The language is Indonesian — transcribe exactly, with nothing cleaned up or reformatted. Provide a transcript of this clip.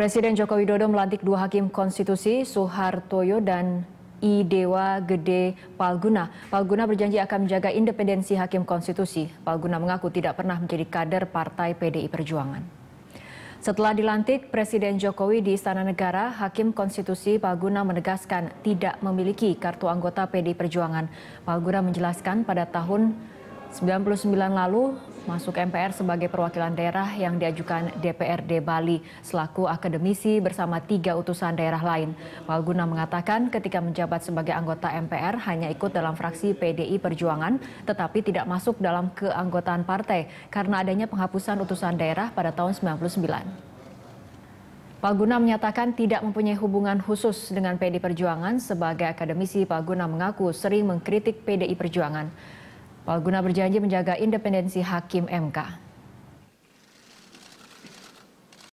Presiden Joko Widodo melantik dua hakim konstitusi, Suhartoyo dan I Dewa Gede Palguna. Palguna berjanji akan menjaga independensi hakim konstitusi. Palguna mengaku tidak pernah menjadi kader partai P D I Perjuangan. Setelah dilantik Presiden Jokowi di Istana Negara, hakim konstitusi Palguna menegaskan tidak memiliki kartu anggota P D I Perjuangan. Palguna menjelaskan pada tahun sembilan puluh sembilan lalu masuk M P R sebagai perwakilan daerah yang diajukan D P R D Bali selaku akademisi bersama tiga utusan daerah lain. Palguna mengatakan ketika menjabat sebagai anggota M P R hanya ikut dalam fraksi P D I Perjuangan tetapi tidak masuk dalam keanggotaan partai karena adanya penghapusan utusan daerah pada tahun sembilan puluh sembilan. Palguna menyatakan tidak mempunyai hubungan khusus dengan P D I Perjuangan. Sebagai akademisi, Palguna mengaku sering mengkritik P D I Perjuangan. Palguna berjanji menjaga independensi hakim M K.